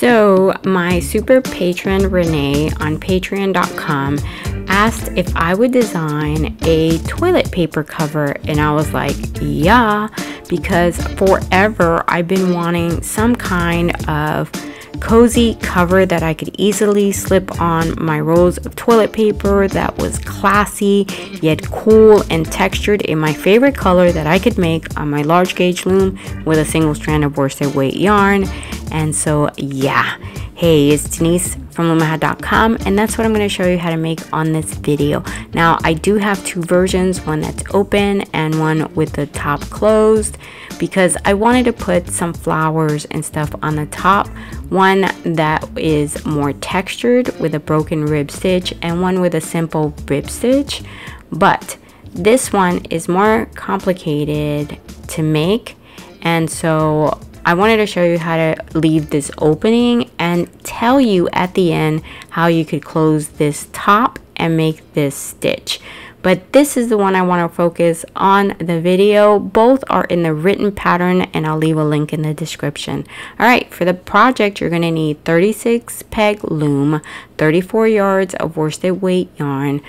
So my super patron Renee on patreon.com asked if I would design a toilet paper cover, and I was like, yeah, because forever I've been wanting some kind of cozy cover that I could easily slip on my rolls of toilet paper that was classy yet cool and textured in my favorite color that I could make on my large gauge loom with a single strand of worsted weight yarn. And so yeah, hey, it's Denise from LoomaHat.com, and that's what I'm going to show you how to make on this video. Now I do have two versions, one that's open and one with the top closed, because I wanted to put some flowers and stuff on the top, one that is more textured with a broken rib stitch and one with a simple rib stitch. But this one is more complicated to make, and so I wanted to show you how to leave this opening and tell you at the end how you could close this top and make this stitch. But this is the one I want to focus on the video. Both are in the written pattern, and I'll leave a link in the description. All right, for the project, you're going to need 36 peg loom, 34 yards of worsted weight yarn,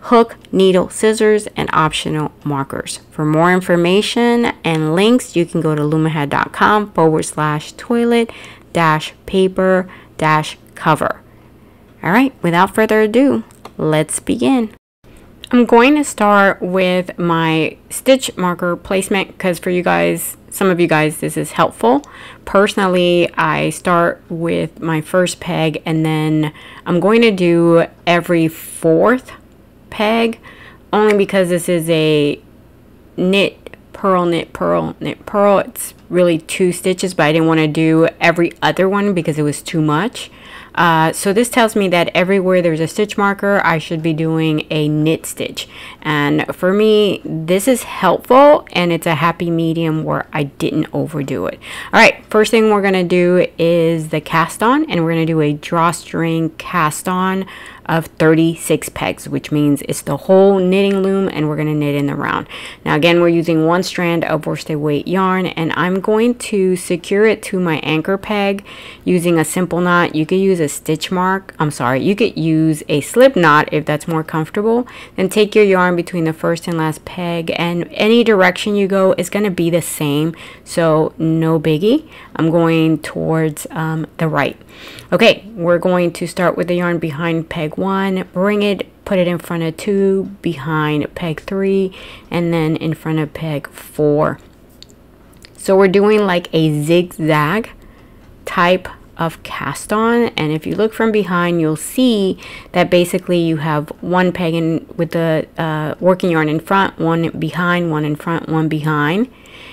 hook, needle, scissors, and optional markers. For more information and links, you can go to LoomaHat.com/toilet-paper-cover. All right, without further ado, let's begin. I'm going to start with my stitch marker placement because for you guys, some of you guys, this is helpful. Personally, I start with my first peg, and then I'm going to do every fourth peg, only because this is a knit, purl, knit, purl, knit, purl. It's really two stitches, but I didn't want to do every other one because it was too much. So this tells me that everywhere there's a stitch marker, I should be doing a knit stitch. And for me, this is helpful, and it's a happy medium where I didn't overdo it. All right, first thing we're going to do is the cast on, and we're going to do a drawstring cast on of 36 pegs, which means it's the whole knitting loom, and we're going to knit in the round. Now again, we're using one strand of worsted weight yarn, and I'm going to secure it to my anchor peg using a simple knot. You could use a stitch mark, you could use a slip knot if that's more comfortable. Then take your yarn between the first and last peg, and any direction you go is going to be the same, so no biggie. I'm going towards the right. Okay, we're going to start with the yarn behind peg one, bring it, put it in front of two, behind peg three, and then in front of peg four. So we're doing like a zigzag type of cast on, and if you look from behind, you'll see that basically you have one peg in with the working yarn in front, one behind, one in front, one behind,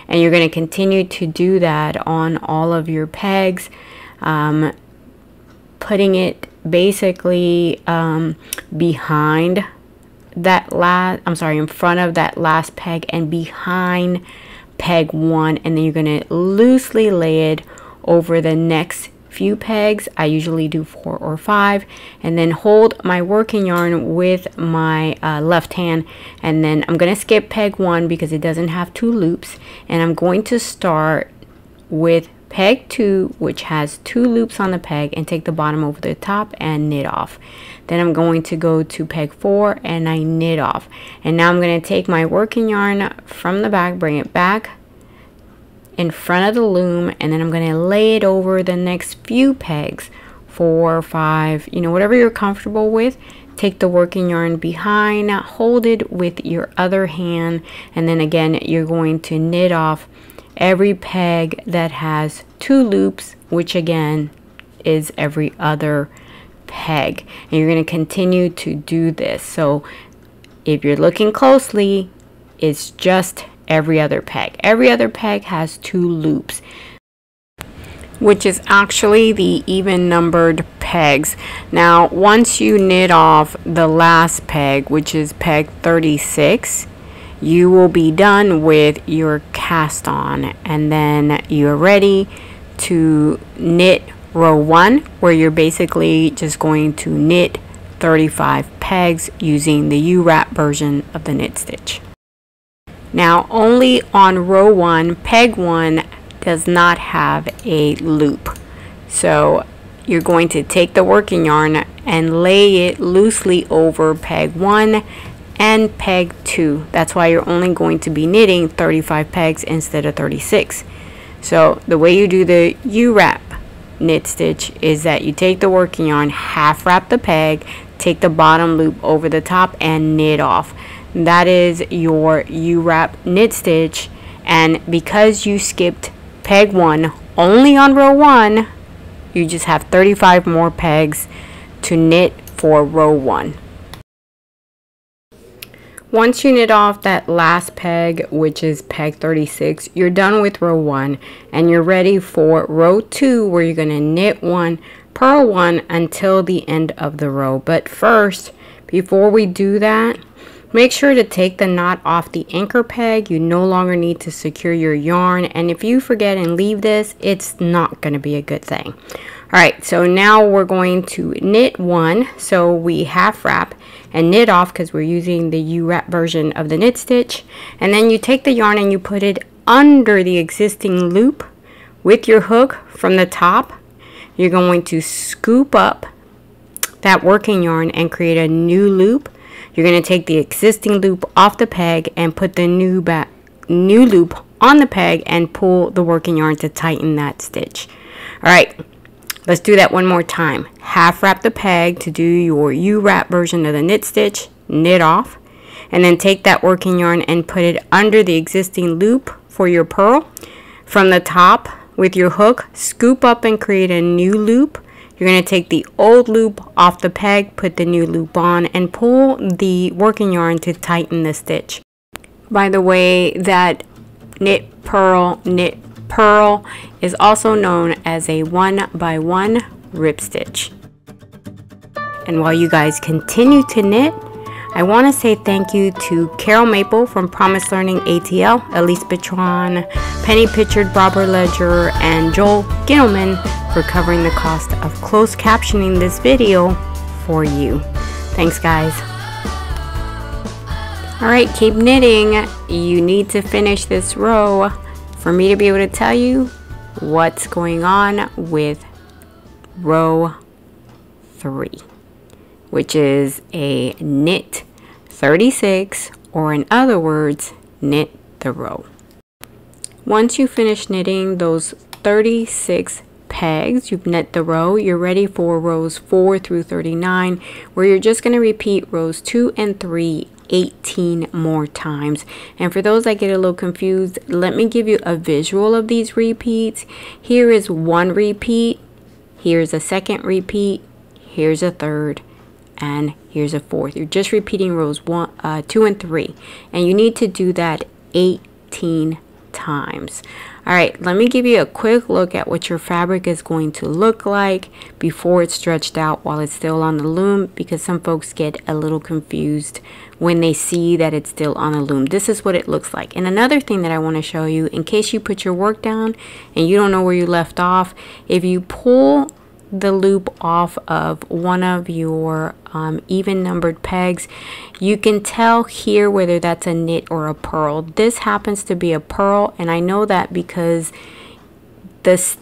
and you're going to continue to do that on all of your pegs, putting it basically behind that last, in front of that last peg and behind peg one, and then you're going to loosely lay it over the next few pegs. I usually do 4 or 5, and then hold my working yarn with my left hand, and then I'm going to skip peg one because it doesn't have two loops, and I'm going to start with peg two, which has two loops on the peg, and take the bottom over the top and knit off. Then I'm going to go to peg four, and I knit off. And now I'm going to take my working yarn from the back, bring it back in front of the loom, and then I'm going to lay it over the next few pegs, 4 or 5, you know, whatever you're comfortable with. Take the working yarn behind, hold it with your other hand, and then again you're going to knit off every peg that has two loops, which again is every other peg, and you're going to continue to do this. So if you're looking closely, it's just every other peg. Every other peg has two loops, which is actually the even numbered pegs. Now once you knit off the last peg, which is peg 36, you will be done with your cast on, and then you're ready to knit row one, where you're basically just going to knit 35 pegs using the U-wrap version of the knit stitch. Now only on row one, peg one does not have a loop, So you're going to take the working yarn and lay it loosely over peg 1 and peg 2. That's why you're only going to be knitting 35 pegs instead of 36. So the way you do the U-wrap knit stitch is that you take the working yarn, half wrap the peg, take the bottom loop over the top and knit off. That is your U-wrap knit stitch. And because you skipped peg 1 only on row 1, you just have 35 more pegs to knit for row 1. Once you knit off that last peg, which is peg 36, you're done with row 1 and you're ready for row 2, where you're going to knit 1, purl 1 until the end of the row. But first, before we do that, make sure to take the knot off the anchor peg. You no longer need to secure your yarn, and if you forget and leave this, it's not going to be a good thing. Alright, so now we're going to knit 1. So we half wrap and knit off because we're using the U-wrap version of the knit stitch. And then you take the yarn and you put it under the existing loop with your hook from the top. You're going to scoop up that working yarn and create a new loop. You're going to take the existing loop off the peg and put the new loop on the peg and pull the working yarn to tighten that stitch. Alright. Let's do that one more time. Half wrap the peg to do your U-wrap version of the knit stitch, knit off, and then take that working yarn and put it under the existing loop for your purl. From the top with your hook, scoop up and create a new loop. You're going to take the old loop off the peg, put the new loop on, and pull the working yarn to tighten the stitch. By the way, that knit purl is also known as a 1x1 rib stitch. And while you guys continue to knit, I want to say thank you to Carol Maple from Promise Learning ATL, Elise Betron, Penny Pitchard, Barbara Ledger, and Joel Gittleman for covering the cost of closed captioning this video for you. Thanks, guys. Alright, keep knitting. You need to finish this row for me to be able to tell you what's going on with row 3, which is a knit 36, or in other words, knit the row. Once you finish knitting those 36 pegs, you've knit the row, you're ready for rows 4 through 39, where you're just going to repeat rows 2 and 3 18 more times. And for those that get a little confused, let me give you a visual of these repeats. Here is one repeat, here's a second repeat, here's a third, and here's a fourth. You're just repeating rows 1, 2, and 3, and you need to do that 18 times. Alright, let me give you a quick look at what your fabric is going to look like before it's stretched out while it's still on the loom, because some folks get a little confused when they see that it's still on the loom. This is what it looks like. And another thing that I want to show you, in case you put your work down and you don't know where you left off, if you pull the loop off of one of your even numbered pegs, you can tell here whether that's a knit or a purl. This happens to be a purl, and I know that because this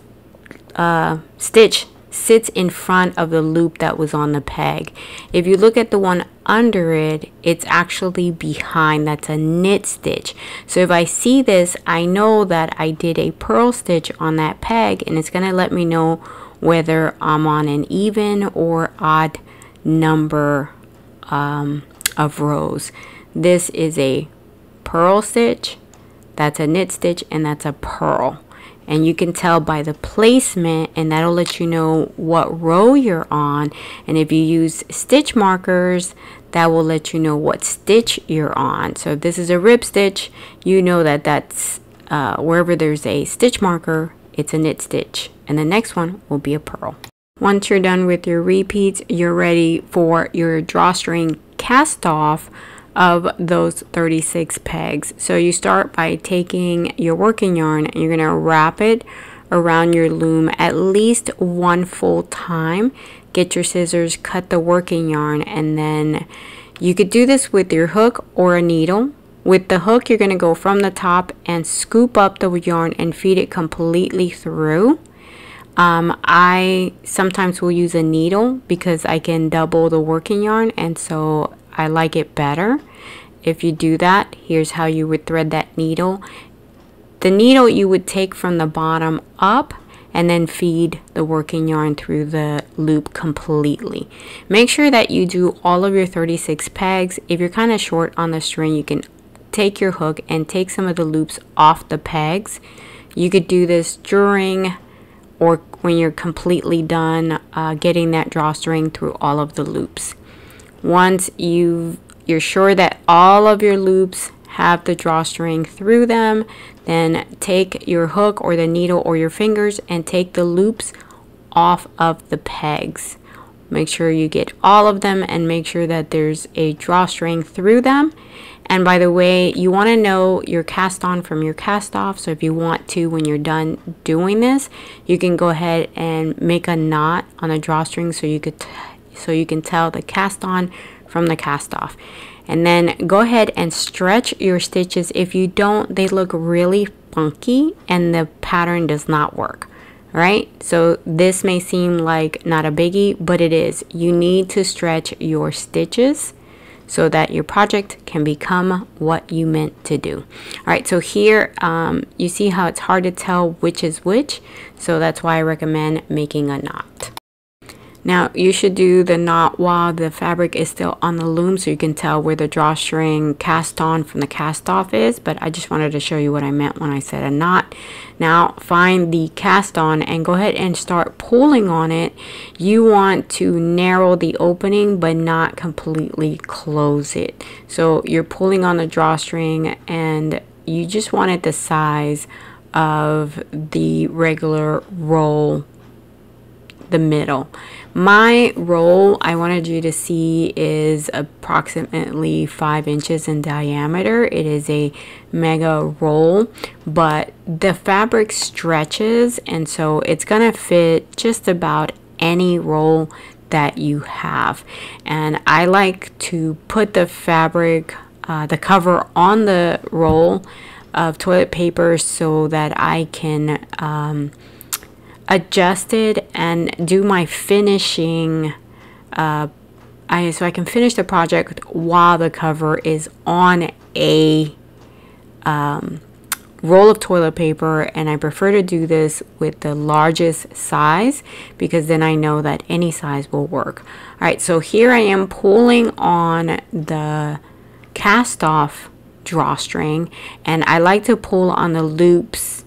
stitch sits in front of the loop that was on the peg. If you look at the one under it, it's actually behind. That's a knit stitch. So if I see this, I know that I did a purl stitch on that peg, and it's going to let me know whether I'm on an even or odd number of rows. This is a purl stitch, that's a knit stitch, and that's a purl. And you can tell by the placement, and that'll let you know what row you're on. And if you use stitch markers, that will let you know what stitch you're on. So if this is a rib stitch, you know that that's wherever there's a stitch marker, it's a knit stitch, and the next one will be a purl. Once you're done with your repeats, you're ready for your drawstring cast off of those 36 pegs. So you start by taking your working yarn and you're going to wrap it around your loom at least one full time. Get your scissors, cut the working yarn, and then you could do this with your hook or a needle. With the hook, you're going to go from the top and scoop up the yarn and feed it completely through. I sometimes will use a needle because I can double the working yarn, and so I like it better if you do that. Here's how you would thread that needle. The needle you would take from the bottom up and then feed the working yarn through the loop completely. Make sure that you do all of your 36 pegs. If you're kind of short on the string, you can take your hook and take some of the loops off the pegs. You could do this during or when you're completely done getting that drawstring through all of the loops. Once you're sure that all of your loops have the drawstring through them, then take your hook or the needle or your fingers and take the loops off of the pegs. Make sure you get all of them and make sure that there's a drawstring through them. And by the way, you want to know your cast on from your cast off, so if you want to, when you're done doing this, you can go ahead and make a knot on a drawstring so you can tell the cast on from the cast off. And then go ahead and stretch your stitches. If you don't, they look really funky and the pattern does not work, right? So this may seem like not a biggie, but it is. You need to stretch your stitches so that your project can become what you meant to do. All right, so here you see how it's hard to tell which is which, so that's why I recommend making a knot. Now, you should do the knot while the fabric is still on the loom, so you can tell where the drawstring cast on from the cast off is, but I just wanted to show you what I meant when I said a knot. Now, find the cast on and go ahead and start pulling on it. You want to narrow the opening but not completely close it. So you're pulling on the drawstring and you just want it the size of the regular roll, the middle. My roll I wanted you to see is approximately 5 inches in diameter. It is a mega roll, but the fabric stretches, and so it's gonna fit just about any roll that you have. And I like to put the fabric, the cover on the roll of toilet paper so that I can adjusted and do my finishing so I can finish the project while the cover is on a roll of toilet paper. And I prefer to do this with the largest size because then I know that any size will work. All right, so here I am pulling on the cast off drawstring, and I like to pull on the loops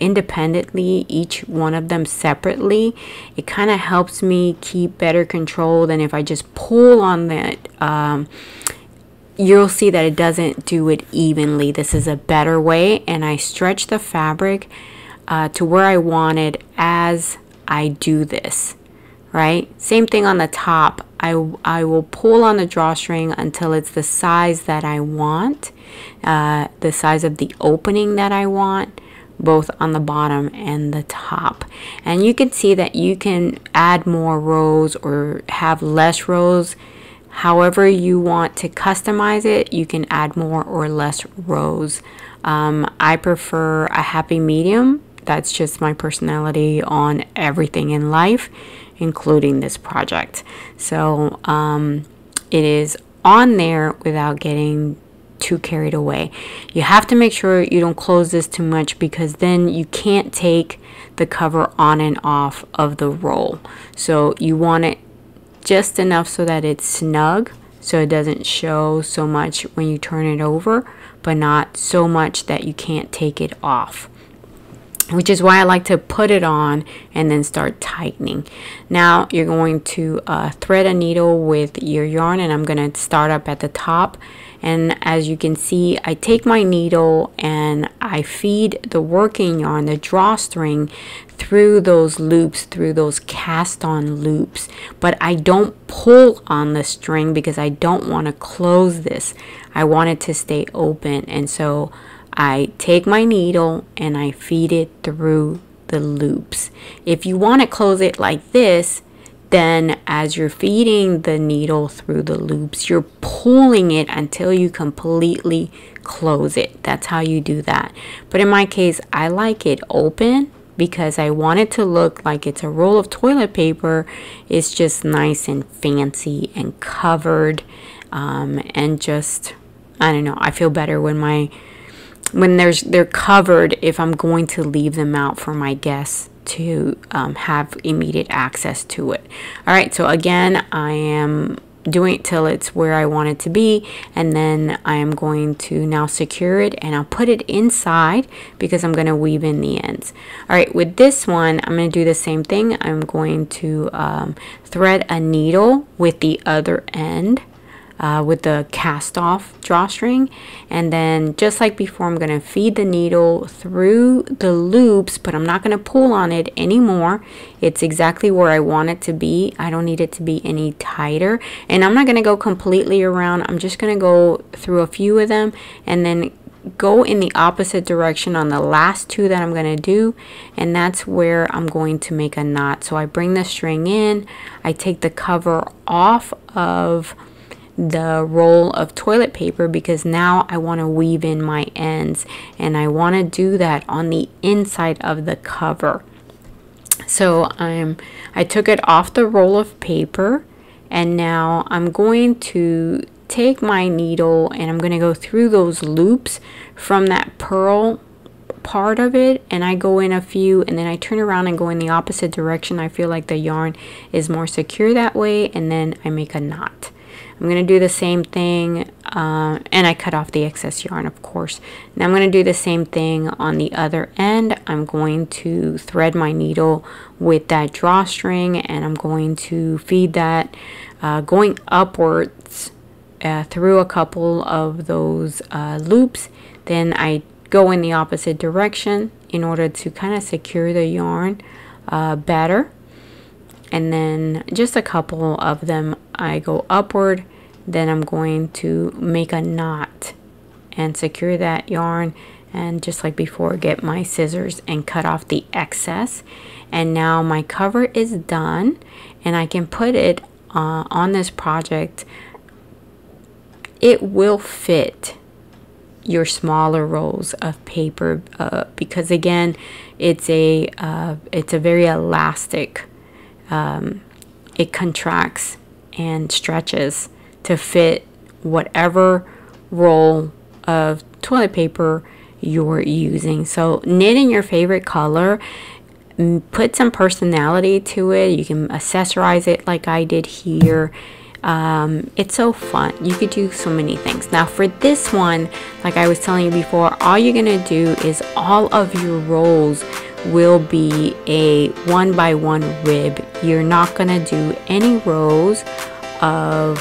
independently, each one of them separately. It kind of helps me keep better control than if I just pull on that. You'll see that it doesn't do it evenly. This is a better way, and I stretch the fabric to where I want it as I do this, right? Same thing on the top. I will pull on the drawstring until it's the size that I want, the size of the opening that I want, both on the bottom and the top. And you can see that you can add more rows or have less rows. However you want to customize it, you can add more or less rows. I prefer a happy medium. That's just my personality on everything in life, including this project. So it is on there without getting too carried away. You have to make sure you don't close this too much because then you can't take the cover on and off of the roll. So you want it just enough so that it's snug, so it doesn't show so much when you turn it over, but not so much that you can't take it off, which is why I like to put it on and then start tightening. Now you're going to thread a needle with your yarn, and I'm going to start up at the top. And as you can see, I take my needle and I feed the working yarn, the drawstring, through those loops, through those cast on loops. But I don't pull on the string because I don't want to close this. I want it to stay open, and so I take my needle and I feed it through the loops. If you want to close it like this, then as you're feeding the needle through the loops, you're pulling it until you completely close it. That's how you do that. But in my case, I like it open, because I want it to look like it's a roll of toilet paper. It's just nice and fancy and covered, and just, I don't know, I feel better when they're covered if I'm going to leave them out for my guests to have immediate access to it. All right, so again, I am doing it till it's where I want it to be, and then I am going to now secure it, and I'll put it inside because I'm going to weave in the ends. All right, with this one I'm going to do the same thing. I'm going to thread a needle with the other end, with the cast off drawstring, and then just like before, I'm going to feed the needle through the loops, but I'm not going to pull on it anymore. It's exactly where I want it to be. I don't need it to be any tighter, and I'm not going to go completely around. I'm just going to go through a few of them and then go in the opposite direction on the last two that I'm going to do, and that's where I'm going to make a knot. So I bring the string in, I take the cover off of the roll of toilet paper because now I want to weave in my ends, and I want to do that on the inside of the cover. So I took it off the roll of paper, and now I'm going to take my needle and I'm going to go through those loops from that purl part of it, and I go in a few, and then I turn around and go in the opposite direction. I feel like the yarn is more secure that way, and then I make a knot. I'm going to do the same thing, and I cut off the excess yarn, of course. Now I'm going to do the same thing on the other end. I'm going to thread my needle with that drawstring, and I'm going to feed that going upwards through a couple of those loops. Then I go in the opposite direction in order to kind of secure the yarn better. And then just a couple of them, I go upward, then I'm going to make a knot and secure that yarn, and just like before, get my scissors and cut off the excess. And now my cover is done, and I can put it on this project. It will fit your smaller rolls of paper because again, it's a very elastic. It contracts and stretches to fit whatever roll of toilet paper you're using. So knit in your favorite color, put some personality to it. You can accessorize it like I did here. It's so fun. You could do so many things. Now for this one, like I was telling you before, all you're gonna do is all of your rolls will be a 1 by 1 rib. You're not gonna do any rows of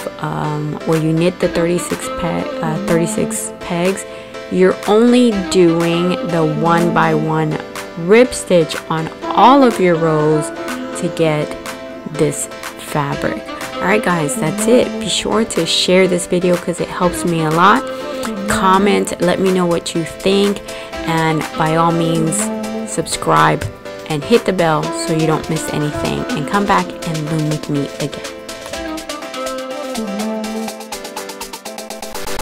where you knit the 36 pegs. You're only doing the 1 by 1 rib stitch on all of your rows to get this fabric. Alright guys, that's it. Be sure to share this video because it helps me a lot. Comment, let me know what you think, and by all means subscribe and hit the bell so you don't miss anything, and come back and loom with me again.